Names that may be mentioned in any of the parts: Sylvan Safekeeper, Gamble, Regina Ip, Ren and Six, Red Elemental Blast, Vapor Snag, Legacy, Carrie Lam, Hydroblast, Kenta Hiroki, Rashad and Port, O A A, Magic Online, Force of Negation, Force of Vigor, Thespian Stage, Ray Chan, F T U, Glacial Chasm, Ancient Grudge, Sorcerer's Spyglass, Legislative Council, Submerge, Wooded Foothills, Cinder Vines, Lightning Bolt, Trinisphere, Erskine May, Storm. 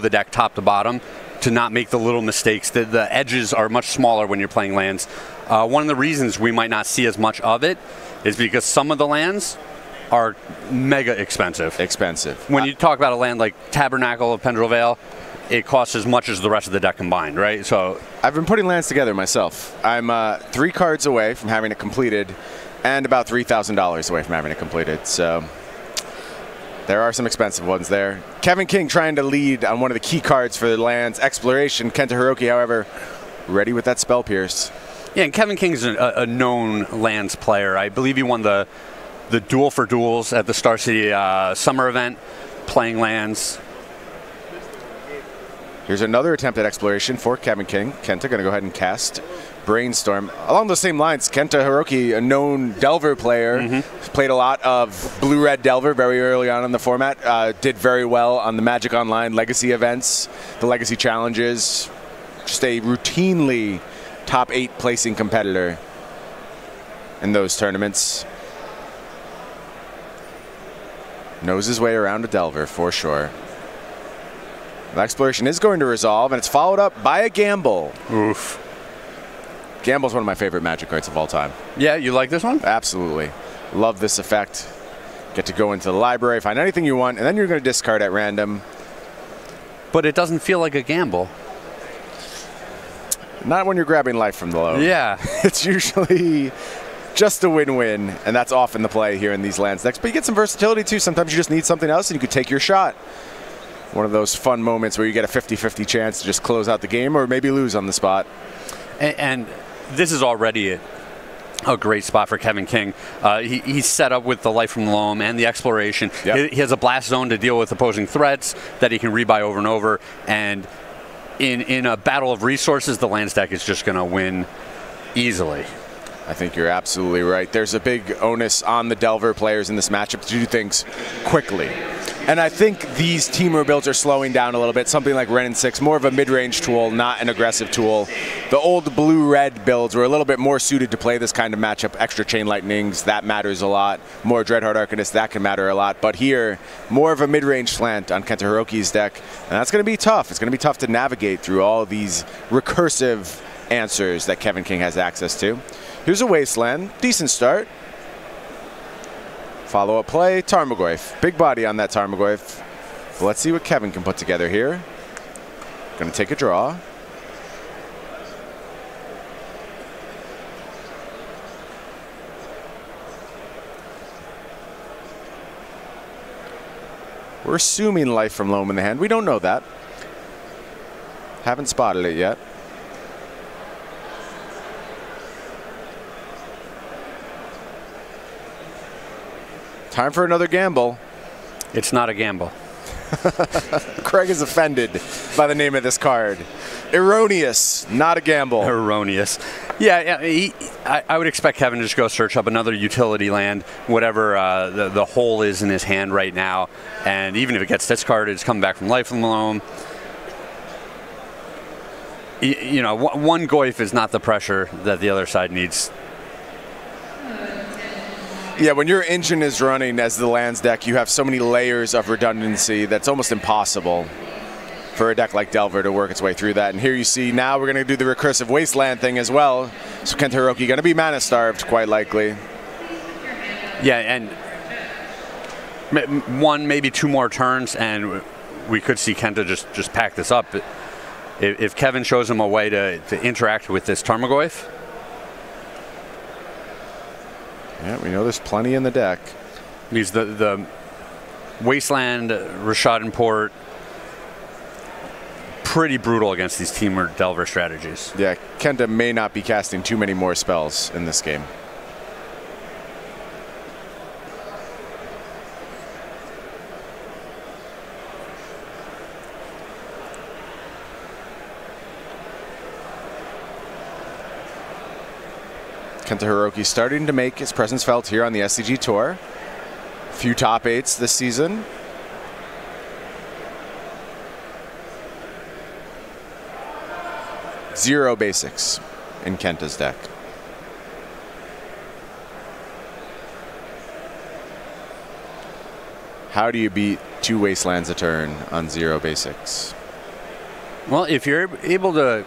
the deck top to bottom to not make the little mistakes. The edges are much smaller when you're playing lands. One of the reasons we might not see as much of it is because some of the lands are mega expensive. When you talk about a land like Tabernacle of Pendrel Vale, it costs as much as the rest of the deck combined, right? So I've been putting lands together myself. I'm 3 cards away from having it completed and about $3,000 away from having it completed. So there are some expensive ones there. Kevin King trying to lead on one of the key cards for the lands exploration. Kenta Hiroki, however, ready with that Spell Pierce. Yeah, and Kevin King's a known lands player. I believe he won the Duel for Duels at the Star City summer event, playing lands. Here's another attempt at exploration for Kevin King. Kenta going to go ahead and cast Brainstorm. Along those same lines, Kenta Hiroki, a known Delver player, played a lot of Blue Red Delver very early on in the format, did very well on the Magic Online Legacy events, the Legacy Challenges, just a routinely top 8 placing competitor in those tournaments. Knows his way around a Delver for sure. The exploration is going to resolve, and it's followed up by a Gamble. Oof. Gamble's one of my favorite Magic cards of all time. Yeah, you like this one? Absolutely. Love this effect. Get to go into the library, find anything you want, and then you're going to discard at random. But it doesn't feel like a gamble. Not when you're grabbing Life from the Loam. Yeah. It's usually just a win-win, and that's often the play here in these lands decks. But you get some versatility, too. Sometimes you just need something else, and you could take your shot. One of those fun moments where you get a 50-50 chance to just close out the game or maybe lose on the spot. And this is already a great spot for Kevin King. He's set up with the Life from the Loam and the Exploration. Yep. He has a Blast Zone to deal with opposing threats that he can rebuy over and over. And in a battle of resources, the land stack is just going to win easily. I think you're absolutely right. There's a big onus on the Delver players in this matchup to do things quickly. And I think these teamer builds are slowing down a little bit. Something like Ren and Six, more of a mid-range tool, not an aggressive tool. The old blue-red builds were a little bit more suited to play this kind of matchup. Extra Chain Lightnings, that matters a lot. More Dreadheart Arcanist, that can matter a lot. But here, more of a mid-range slant on Kenta Hiroki's deck. And that's going to be tough. It's going to be tough to navigate through all these recursive answers that Kevin King has access to. Here's a Wasteland, decent start. Follow-up play, Tarmogoyf. Big body on that Tarmogoyf. Let's see what Kevin can put together here. Gonna take a draw. We're assuming Life from Loam in the hand. We don't know that. Haven't spotted it yet. Time for another gamble. It's not a gamble. Craig is offended by the name of this card. Erroneous, not a gamble. Erroneous. Yeah, I would expect Kevin to just go search up another utility land, whatever the hole is in his hand right now. And even if it gets discarded, it's coming back from Life from the Loam. You know, one Goyf is not the pressure that the other side needs. Yeah, when your engine is running as the lands deck, you have so many layers of redundancy that's almost impossible for a deck like Delver to work its way through that. And here you see now we're going to do the recursive Wasteland thing as well. So Kenta Hiroki going to be mana starved quite likely. Yeah, and one, maybe 2 more turns, and we could see Kenta just pack this up. If Kevin shows him a way to interact with this Tarmogoyf. Yeah, we know there's plenty in the deck. He's the Wasteland, Rashad and Port, pretty brutal against these teamer Delver strategies. Yeah, Kenta may not be casting too many more spells in this game. Kenta Hiroki starting to make his presence felt here on the SCG Tour. A few top 8s this season. Zero basics in Kenta's deck. How do you beat 2 Wastelands a turn on 0 basics? Well, if you're able to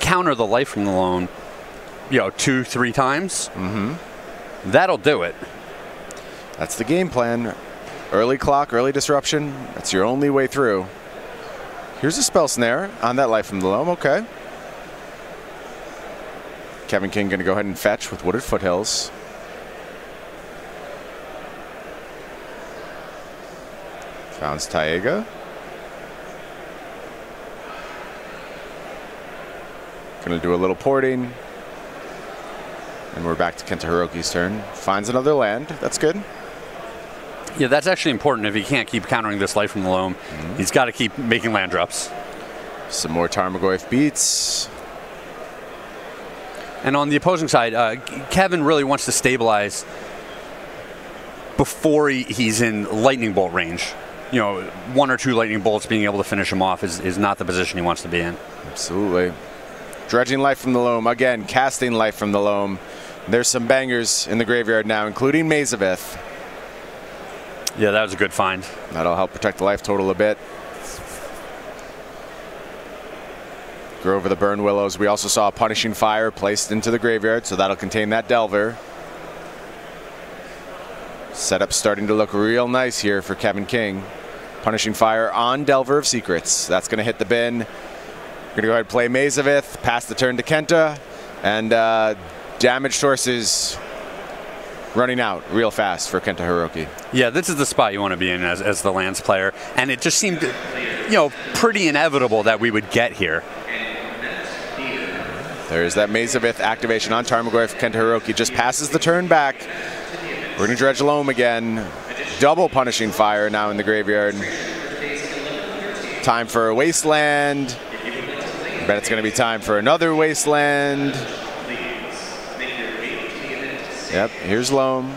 counter the Life from the Loam, you know, 2-3 times, that'll do it. That's the game plan. Early clock, early disruption. That's your only way through. Here's a Spell Snare on that Life from the Loam. Okay. Kevin King going to go ahead and fetch with Wooded Foothills. Founds Taiga. Going to do a little porting. And we're back to Kenta Hiroki's turn. Finds another land. That's good. Yeah, that's actually important if he can't keep countering this Life from the Loam. He's got to keep making land drops. Some more Tarmogoyf beats. And on the opposing side, Kevin really wants to stabilize before he's in Lightning Bolt range. You know, 1 or 2 Lightning Bolts, being able to finish him off is not the position he wants to be in. Absolutely. Dredging Life from the Loam. Again, casting Life from the Loam. There's some bangers in the graveyard now, including Maze of Ith. Yeah, that was a good find. That'll help protect the life total a bit. Grow over the Burn Willows. We also saw a Punishing Fire placed into the graveyard, so that'll contain that Delver. Setup starting to look real nice here for Kevin King. Punishing Fire on Delver of Secrets. That's going to hit the bin. We're going to go ahead and play Maze of Ith, pass the turn to Kenta, and damage sources running out real fast for Kenta Hiroki. Yeah, this is the spot you want to be in as the lands player, and it just seemed, you know, pretty inevitable that we would get here. There's that Maze of Ith activation on Tarmogoyf. Kenta Hiroki just passes the turn back. We're going to dredge Loam again. Double Punishing Fire now in the graveyard. Time for a Wasteland. I bet it's going to be time for another Wasteland. Yep, here's Loam.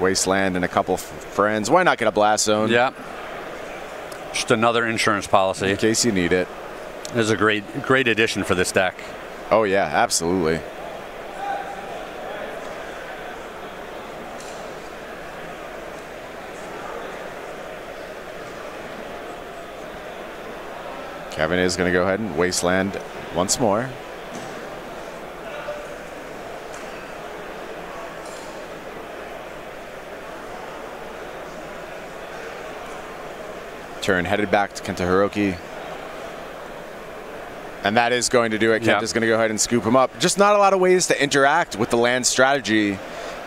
Wasteland and a couple friends. Why not get a Blast Zone? Yeah. Just another insurance policy. In case you need it. This is a great addition for this deck. Oh, yeah, absolutely. Kevin is going to go ahead and Wasteland once more. Turn headed back to Kenta Hiroki. And that is going to do it. Kenta's going to go ahead and scoop him up. Just not a lot of ways to interact with the land strategy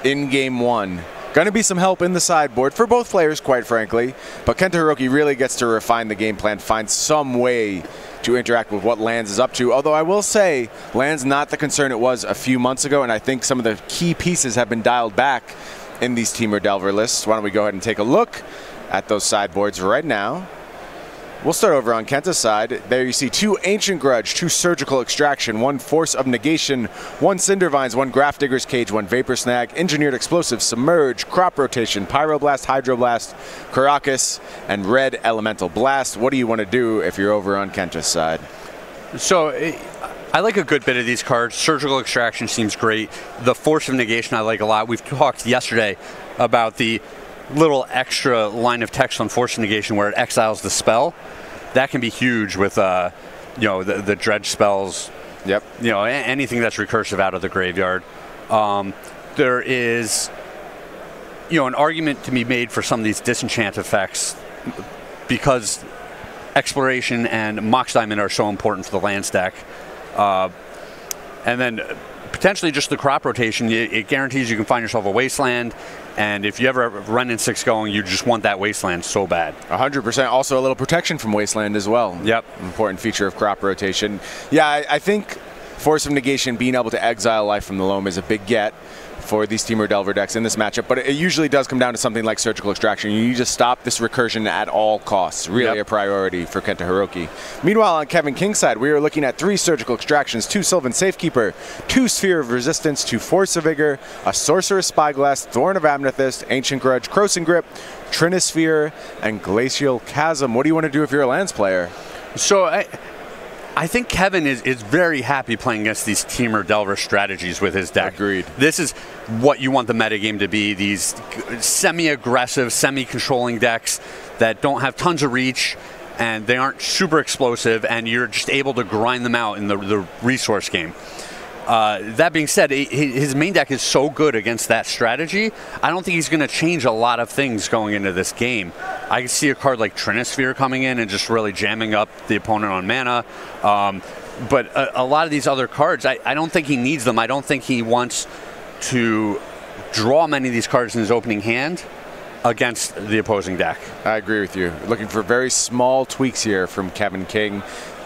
in game one. Going to be some help in the sideboard for both players, quite frankly. But Kenta Hiroki really gets to refine the game plan, find some way to interact with what lands is up to. Although I will say, lands not the concern it was a few months ago, and I think some of the key pieces have been dialed back in these Teamer Delver lists. Why don't we go ahead and take a look at those sideboards right now. We'll start over on Kenta's side. There you see 2 Ancient Grudge, 2 Surgical Extraction, 1 Force of Negation, 1 Cinder Vines, 1 Graft Digger's Cage, 1 Vapor Snag, Engineered Explosive, Submerge, Crop Rotation, Pyroblast, Hydroblast, Caracas, and Red Elemental Blast. What do you want to do if you're over on Kenta's side? So I like a good bit of these cards. Surgical Extraction seems great. The Force of Negation I like a lot. We've talked yesterday about the little extra line of text on Force of Negation where it exiles the spell. That can be huge with, you know, the dredge spells. Yep. You know, anything that's recursive out of the graveyard. There is, you know, an argument to be made for some of these disenchant effects because Exploration and Mox Diamond are so important for the land stack. And then potentially just the crop rotation, it guarantees you can find yourself a wasteland. And if you ever have Ren and Six going, you just want that Wasteland so bad. 100%. Also a little protection from Wasteland as well. Yep. Important feature of crop rotation. Yeah, I think Force of Negation being able to exile Life from the Loam is a big get for these Teamer Delver decks in this matchup. But it usually does come down to something like Surgical Extraction. You need to stop this recursion at all costs. Really a priority for Kenta Hiroki. Meanwhile, on Kevin King's side, we are looking at 3 Surgical Extractions, 2 Sylvan Safekeeper, 2 Sphere of Resistance, 2 Force of Vigor, a Sorcerer's Spyglass, Thorn of Amnethist, Ancient Grudge, Croson Grip, Trinisphere, and Glacial Chasm. What do you want to do if you're a lands player? So I think Kevin is very happy playing against these Teamer Delver strategies with his deck. Agreed. This is what you want the metagame to be, these semi-aggressive, semi-controlling decks that don't have tons of reach and they aren't super explosive, and you're just able to grind them out in the resource game. That being said, his main deck is so good against that strategy, I don't think he's going to change a lot of things going into this game. I can see a card like Trinisphere coming in and just really jamming up the opponent on mana. But a lot of these other cards, I don't think he needs them. I don't think he wants to draw many of these cards in his opening hand against the opposing deck. I agree with you. Looking for very small tweaks here from Kevin King.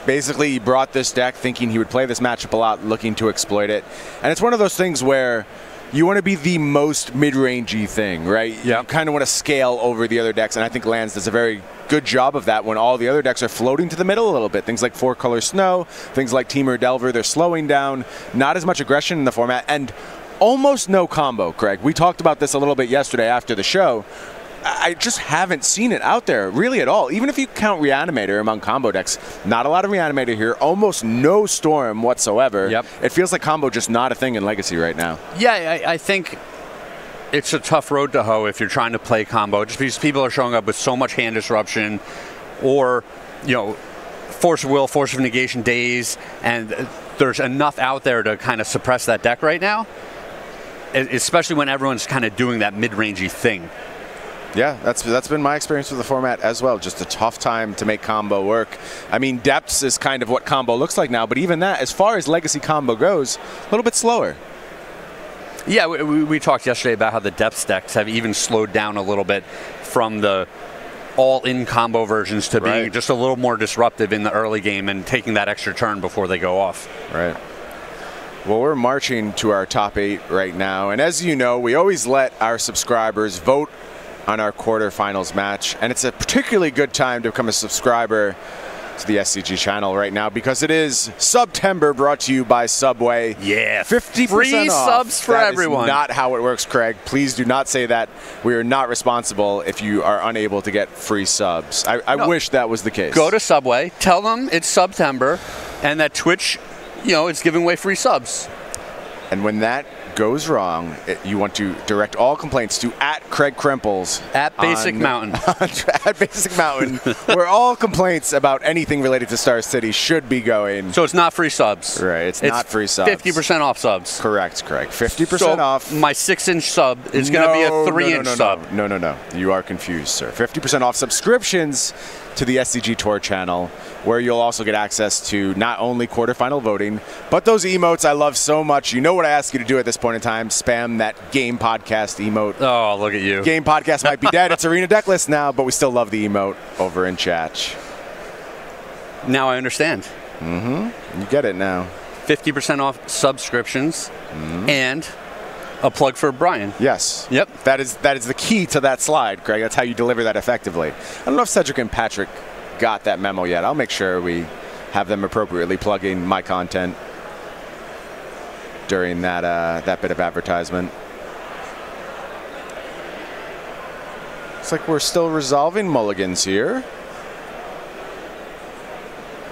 Basically, he brought this deck thinking he would play this matchup a lot, looking to exploit it. And it's one of those things where you want to be the most mid-rangey thing, right? Yep. You kind of want to scale over the other decks, and I think Lands does a very good job of that when all the other decks are floating to the middle a little bit. Things like Four Color Snow, things like Teamer Delver, they're slowing down, not as much aggression in the format, and almost no combo, Craig. We talked about this a little bit yesterday after the show. I just haven't seen it out there really at all. Even if you count Reanimator among combo decks, not a lot of Reanimator here, almost no Storm whatsoever. Yep. It feels like combo just not a thing in Legacy right now. Yeah, I think it's a tough road to hoe if you're trying to play combo, just because people are showing up with so much hand disruption or, you know, Force of Will, Force of Negation days, and there's enough out there to kind of suppress that deck right now, especially when everyone's kind of doing that mid-rangey thing. Yeah, that's been my experience with the format as well. Just a tough time to make combo work. I mean, depths is kind of what combo looks like now, but even that, as far as Legacy combo goes, a little bit slower. Yeah, we talked yesterday about how the depths decks have even slowed down a little bit from the all-in combo versions to being just a little more disruptive in the early game and taking that extra turn before they go off. Right. Well, we're marching to our top 8 right now, and as you know, we always let our subscribers vote on our quarterfinals match, and it's a particularly good time to become a subscriber to the SCG channel right now because it is September, brought to you by Subway. Yeah, 50% free subs for everyone. That is not how it works, Craig. Please do not say that. We are not responsible if you are unable to get free subs. I wish that was the case. Go to Subway, tell them it's September, and that Twitch, you know, it's giving away free subs. And when that goes wrong, you want to direct all complaints to @CraigCremples at Basic Mountain, where all complaints about anything related to Star City should be going. So it's not free subs. Right, it's not free subs. 50% off subs. Correct, Craig. 50% so off. My 6-inch sub is going to be a 3-inch sub. No. You are confused, sir. 50% off subscriptions to the SCG Tour channel, where you'll also get access to not only quarterfinal voting, but those emotes I love so much. You know what I ask you to do at this point in time: spam that Game Podcast emote. Oh, look at you. Game Podcast might be dead. It's Arena Decklist now, but we still love the emote over in chat. Now I understand. Mm-hmm. You get it now. 50% off subscriptions and a plug for Brian. Yes. Yep. That is the key to that slide, Craig. That's how you deliver that effectively. I don't know if Cedric and Patrick got that memo yet. I'll make sure we have them appropriately plugging my content during that that bit of advertisement. It's like we're still resolving mulligans here.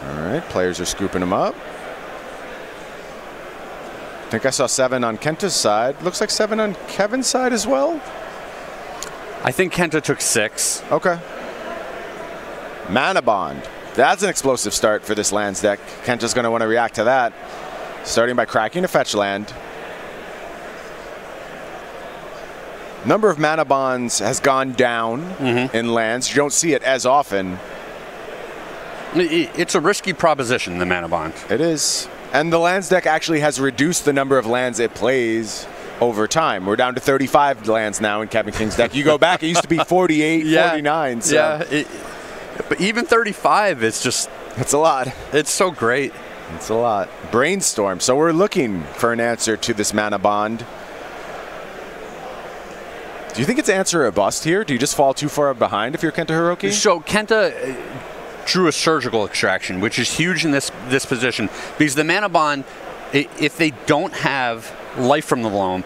All right, players are scooping them up. I think I saw 7 on Kenta's side. Looks like 7 on Kevin's side as well. I think Kenta took 6. Okay. Mana Bond. That's an explosive start for this Lands deck. Kenta's going to want to react to that, starting by cracking a fetch land. Number of Mana Bonds has gone down in Lands. You don't see it as often. It's a risky proposition, the Mana Bond. It is. And the Lands deck actually has reduced the number of lands it plays over time. We're down to 35 lands now in Kevin King's deck. You go back, it used to be 48, 49. So. Yeah, but even 35, it's just... It's a lot. It's so great. It's a lot. Brainstorm. So we're looking for an answer to this Mana Bond. Do you think it's answer or bust here? Do you just fall too far behind if you're Kenta Hiroki? So Kenta drew a Surgical Extraction, which is huge in this position, because the Mana Bond, if they don't have Life from the Loam,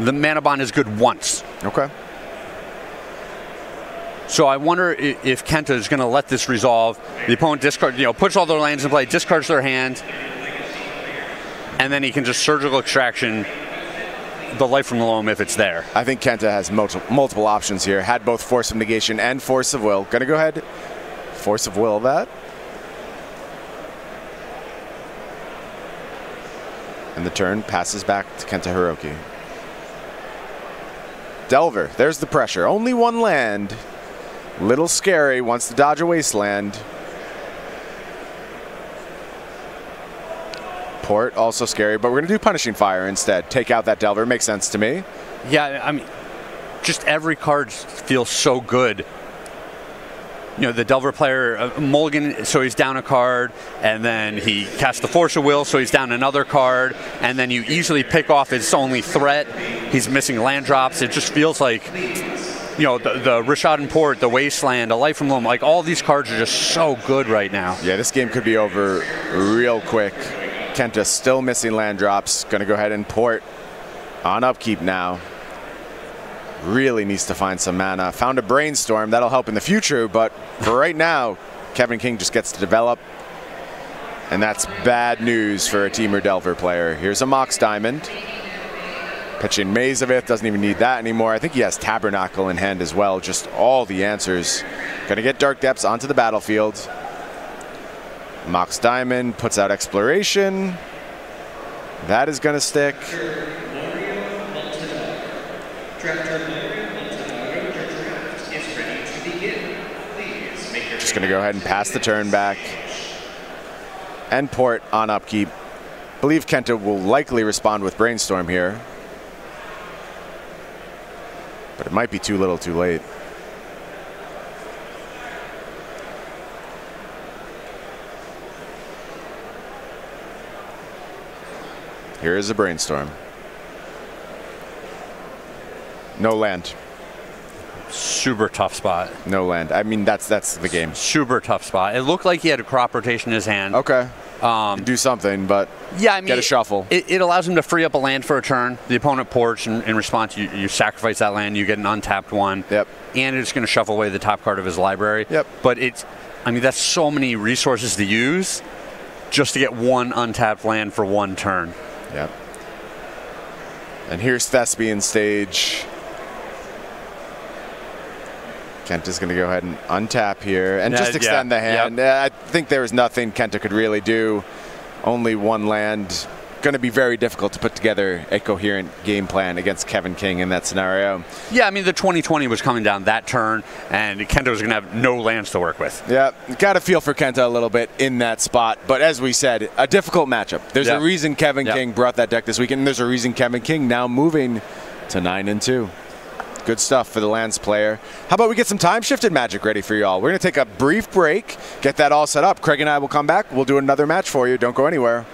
the Mana Bond is good once. Okay. So I wonder if Kenta is going to let this resolve. The opponent discards, you know, puts all their lands in play, discards their hand, and then he can just Surgical Extraction the Life from the Loam if it's there. I think Kenta has multiple options here. Had both Force of Negation and Force of Will. Gonna go ahead, Force of Will that. And the turn passes back to Kenta Hiroki. Delver, there's the pressure. Only one land. Little scary, wants to dodge a Wasteland. Port, also scary, but we're going to do Punishing Fire instead. Take out that Delver, makes sense to me. Yeah, I mean, just every card feels so good. You know, the Delver player, Mulligan, so he's down a card, and then he casts the Force of Will, so he's down another card, and then you easily pick off his only threat. He's missing land drops. It just feels like, you know, the Rashad and Port, the Wasteland, a Life from the Loam, like all these cards are just so good right now. Yeah, this game could be over real quick. Kenta still missing land drops. Going to go ahead and Port on upkeep now. Really needs to find some mana. Found a Brainstorm. That'll help in the future, but for right now, Kevin King just gets to develop. And that's bad news for a Teamer Delver player. Here's a Mox Diamond. Pitching Maze of Ith. Doesn't even need that anymore. I think he has Tabernacle in hand as well. Just all the answers. Going to get Dark Depths onto the battlefield. Mox Diamond puts out Exploration. That is going to stick. Just going to go ahead and pass the turn back. And Port on upkeep. Believe Kenta will likely respond with Brainstorm here. But it might be too little too late. Here is a Brainstorm. No land. Super tough spot. No land. I mean, that's the game. Super tough spot. It looked like he had a Crop Rotation in his hand. Okay. Do something, but yeah, I mean, get a shuffle. It allows him to free up a land for a turn. The opponent ports, and in response, you sacrifice that land. You get an untapped one. Yep. And it's going to shuffle away the top card of his library. Yep. But it's, I mean, that's so many resources to use just to get one untapped land for one turn. Yep. And here's Thespian Stage. Kenta is going to go ahead and untap here and just extend the hand. Yep. I think there was nothing Kenta could really do. Only one land. Going to be very difficult to put together a coherent game plan against Kevin King in that scenario. Yeah, I mean, the 20/20 was coming down that turn, and Kenta was going to have no lands to work with. Yeah, got to feel for Kenta a little bit in that spot. But as we said, a difficult matchup. There's a reason Kevin King brought that deck this weekend, and there's a reason Kevin King now moving to 9-2. Good stuff for the lands player. How about we get some time-shifted Magic ready for y'all? We're going to take a brief break, get that all set up. Craig and I will come back. We'll do another match for you. Don't go anywhere.